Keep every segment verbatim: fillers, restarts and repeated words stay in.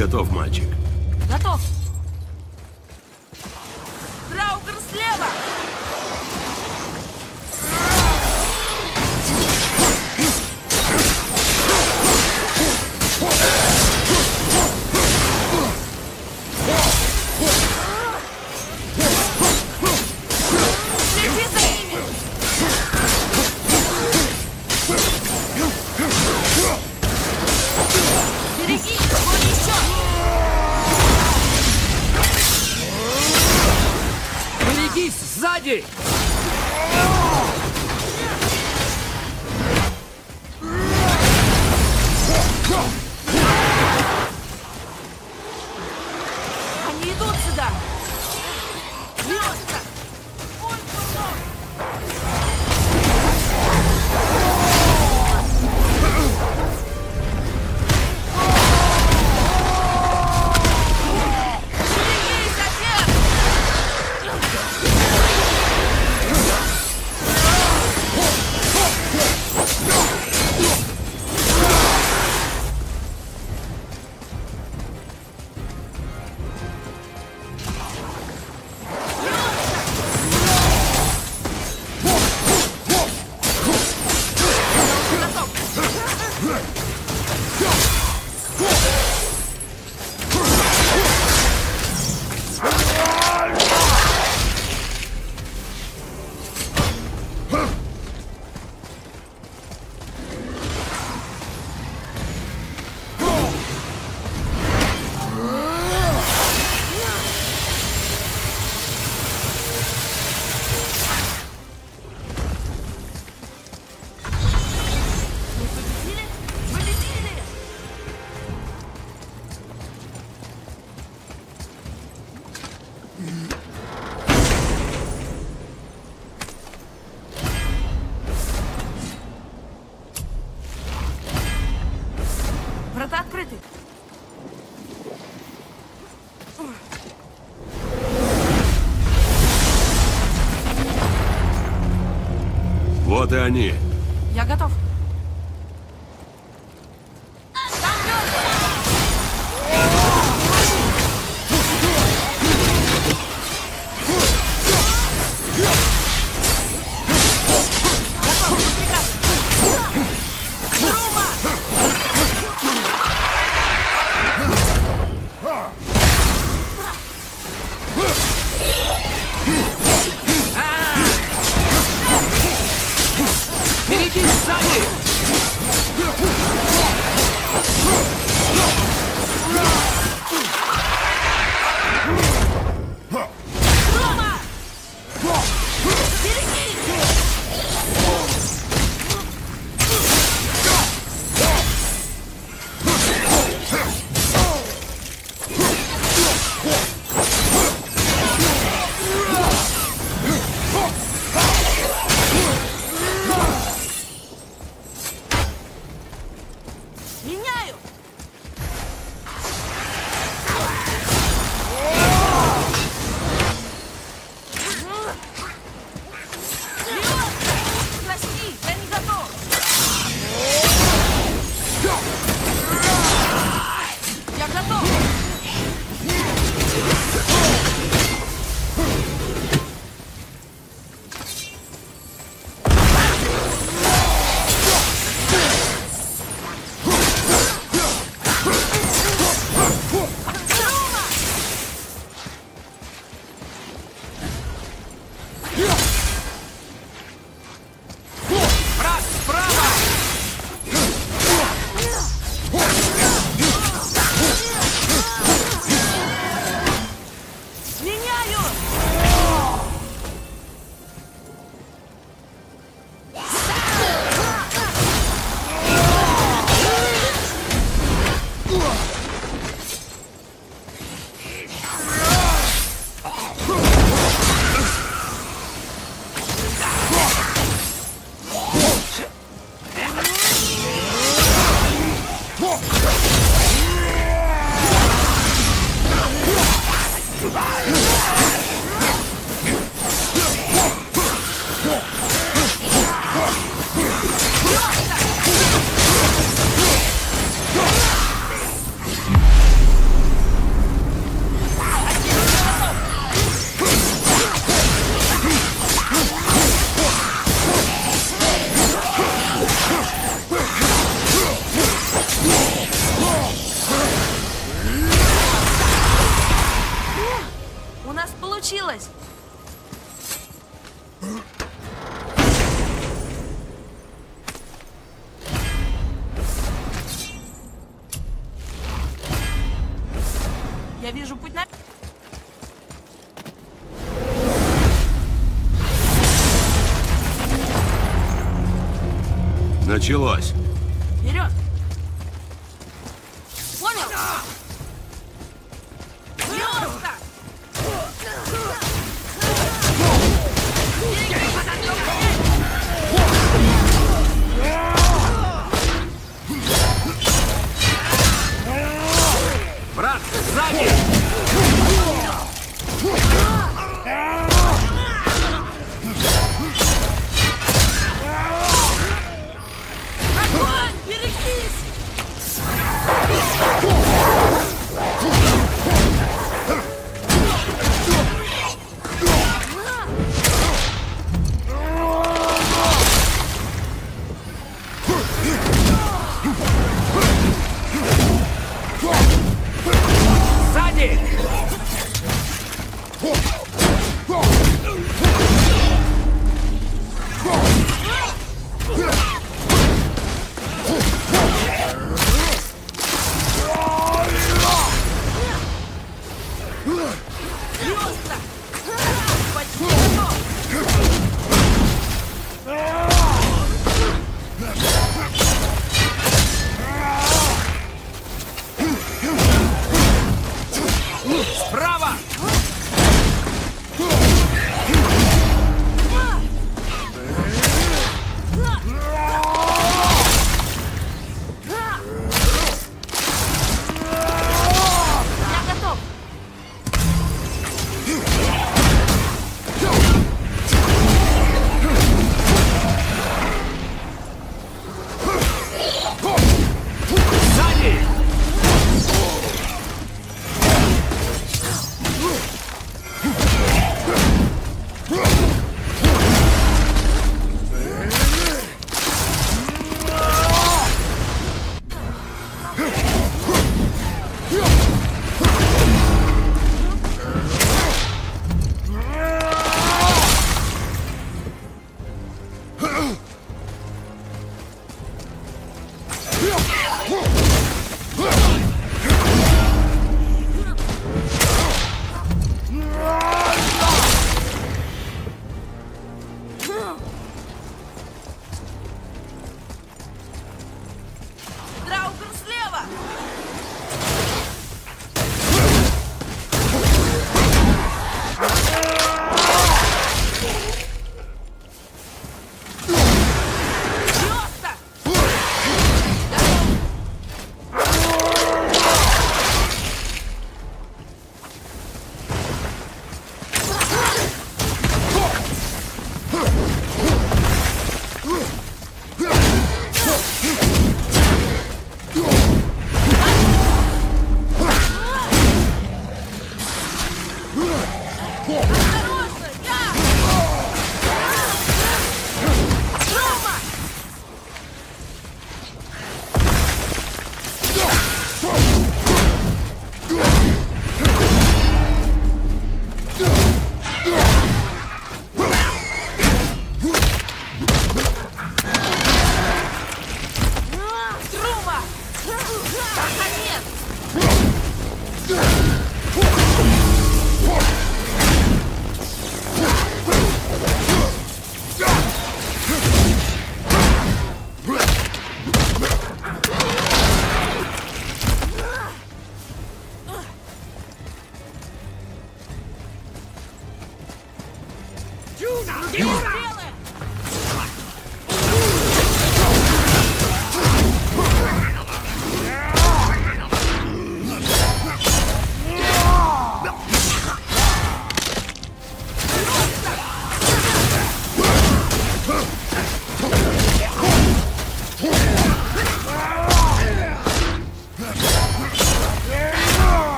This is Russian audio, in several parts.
Готов, мальчик? Готов. Драугер слева. Сзади! Они идут сюда! Звезда! Он Врата открыты. Вот и они. Я готов. вижу путь на... Началось. Вперед! Понял? Брат, сзади! Огонь!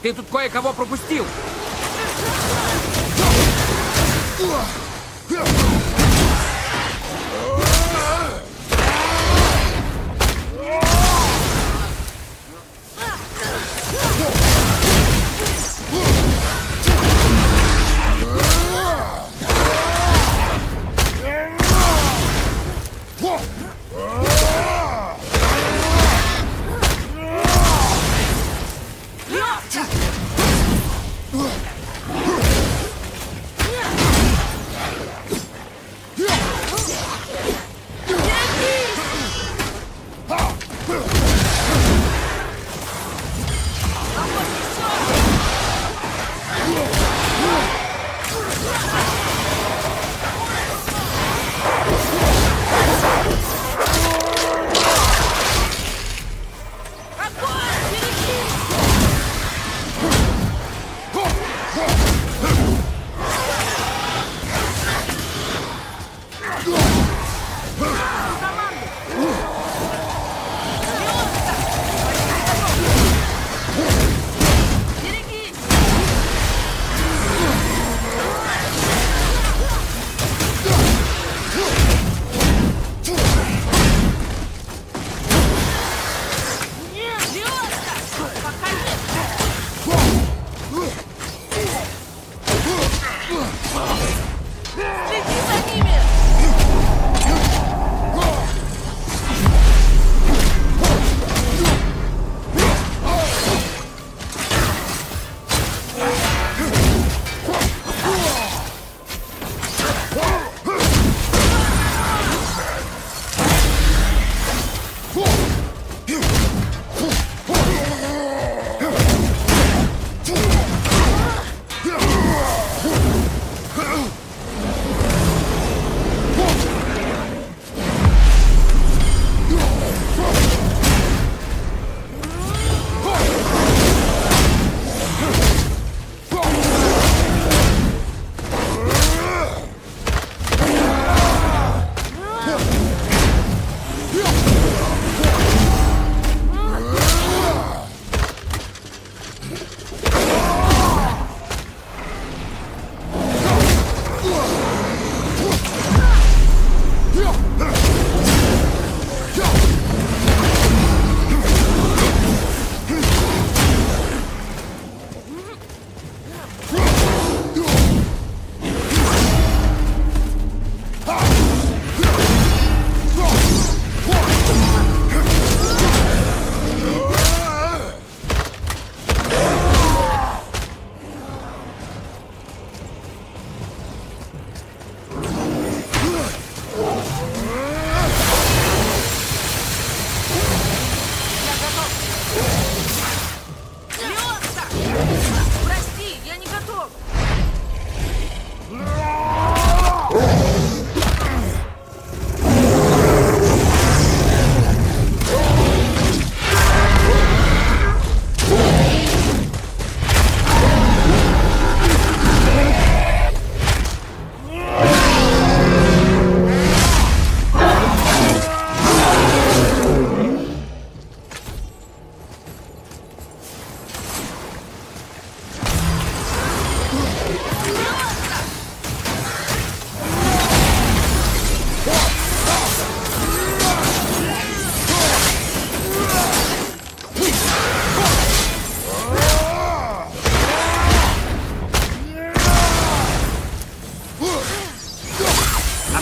Ты тут кое-кого пропустил!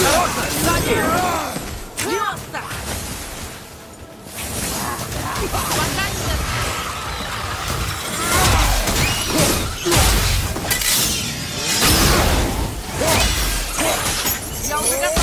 Осторожно, сзади! Ясно! Я уже готов!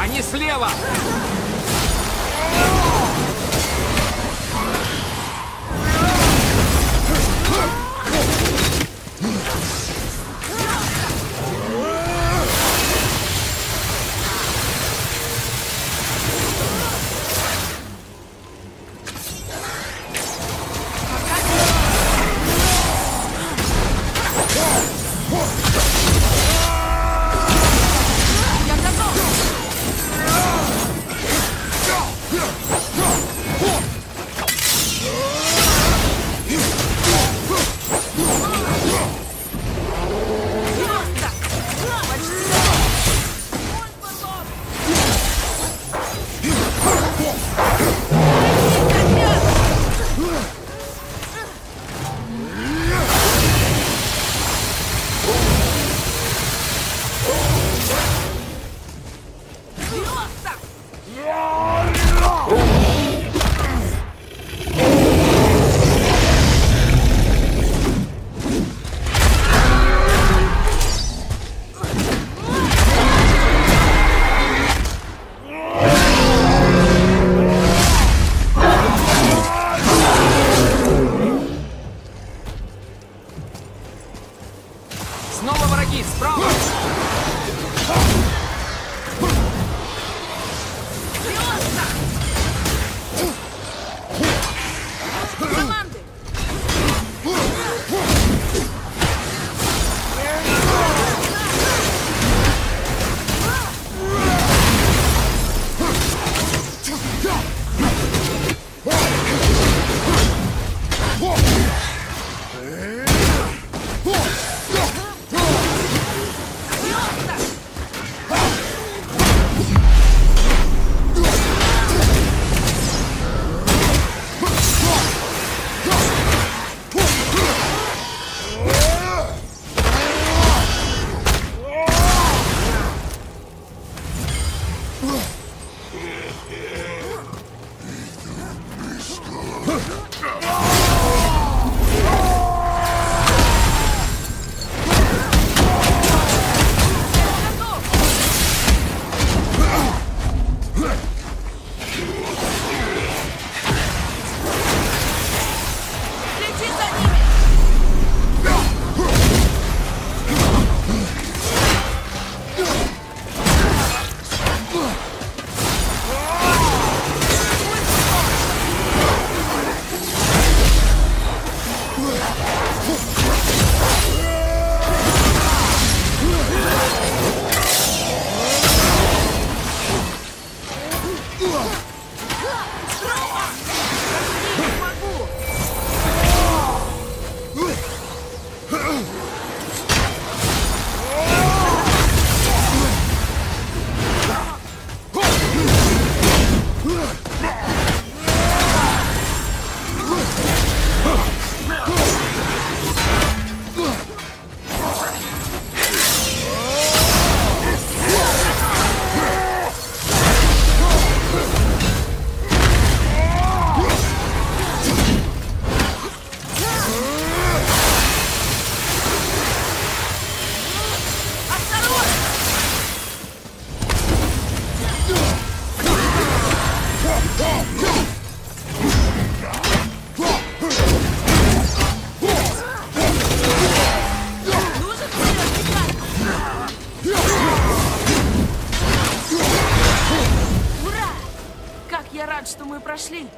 Они слева! Whoa! что мы прошли.